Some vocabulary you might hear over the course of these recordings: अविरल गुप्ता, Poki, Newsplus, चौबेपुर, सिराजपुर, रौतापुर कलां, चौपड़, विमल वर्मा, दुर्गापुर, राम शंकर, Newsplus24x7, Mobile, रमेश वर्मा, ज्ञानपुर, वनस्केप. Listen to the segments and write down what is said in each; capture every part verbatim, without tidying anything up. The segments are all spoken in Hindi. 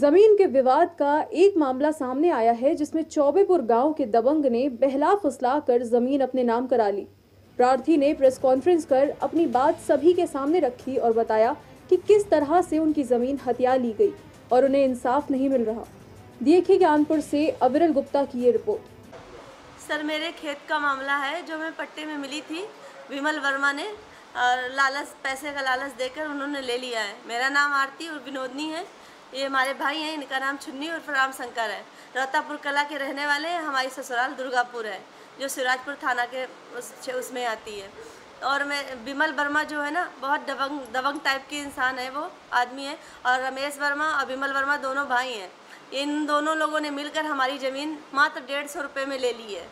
जमीन के विवाद का एक मामला सामने आया है जिसमें चौबेपुर गांव के दबंग ने बहला फुसला कर जमीन अपने नाम करा ली। प्रार्थी ने प्रेस कॉन्फ्रेंस कर अपनी बात सभी के सामने रखी और बताया कि किस तरह से उनकी जमीन हथिया ली गई और उन्हें इंसाफ नहीं मिल रहा। देखिए ज्ञानपुर से अविरल गुप्ता की ये रिपोर्ट। सर, मेरे खेत का मामला है जो मैं पट्टे में मिली थी। विमल वर्मा ने लालच पैसे का लालच देकर उन्होंने ले लिया है। मेरा नाम आरती और विनोदनी है, ये हमारे भाई हैं, इनका नाम छुन्नी और राम शंकर है। रौतापुर कलां के रहने वाले हैं। हमारी ससुराल दुर्गापुर है जो सिराजपुर थाना के उस उसमें आती है। और मैं विमल वर्मा जो है ना, बहुत दबंग दबंग टाइप के इंसान है, वो आदमी है। और रमेश वर्मा और विमल वर्मा दोनों भाई हैं। इन दोनों लोगों ने मिलकर हमारी ज़मीन मात्र डेढ़ सौ रुपये में ले ली है।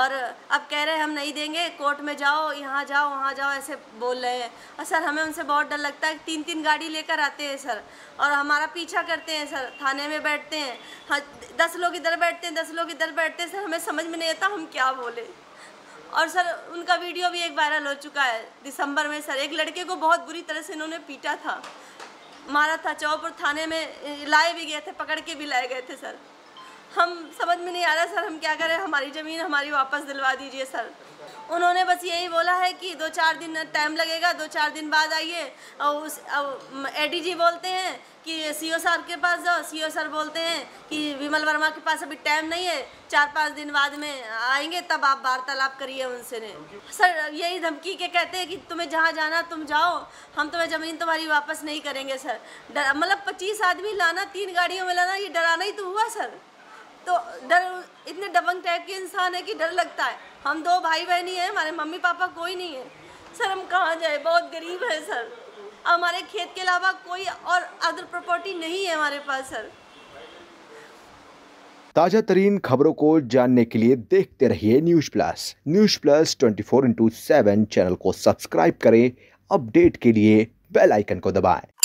और अब कह रहे हैं हम नहीं देंगे, कोर्ट में जाओ, यहाँ जाओ, वहाँ जाओ, ऐसे बोल रहे हैं। और सर, हमें उनसे बहुत डर लगता है। तीन तीन गाड़ी लेकर आते हैं सर, और हमारा पीछा करते हैं सर। थाने में बैठते हैं, हाँ, दस लोग इधर बैठते हैं, दस लोग इधर बैठते हैं सर। हमें समझ में नहीं आता हम क्या बोले। और सर, उनका वीडियो भी एक वायरल हो चुका है दिसंबर में सर। एक लड़के को बहुत बुरी तरह से इन्होंने पीटा था, मारा था। चौपड़ थाने में लाए भी गए थे, पकड़ के भी लाए गए थे सर। हम समझ में नहीं आ रहा सर, हम क्या करें। हमारी ज़मीन हमारी वापस दिलवा दीजिए सर। उन्होंने बस यही बोला है कि दो चार दिन टाइम लगेगा, दो चार दिन बाद आइए। और उस एडी जी बोलते हैं कि सीओ सर के पास जाओ, सीओ सर बोलते हैं कि विमल वर्मा के पास अभी टाइम नहीं है, चार पाँच दिन बाद में आएंगे, तब आप वार्तालाप करिए उनसे। ने सर यही धमकी के कहते हैं कि तुम्हें जहाँ जाना तुम जाओ, हम तुम्हें ज़मीन तुम्हारी वापस नहीं करेंगे सर। मतलब पच्चीस आदमी लाना, तीन गाड़ियों में लाना, ये डराना ही तो हुआ सर। तो डर, इतने दबंग टाइप के इंसान है कि डर लगता है। हम दो भाई बहनी हैं, हमारे मम्मी पापा कोई नहीं है सर। हम कहाँ जाए, बहुत गरीब है सर। हमारे खेत के अलावा कोई और अदर प्रॉपर्टी नहीं है हमारे पास सर। ताज़ा तरीन खबरों को जानने के लिए देखते रहिए news Plus. News Plus twenty four into seven channel को सब्सक्राइब करें। अपडेट के लिए बेल आइकन को दबाएं।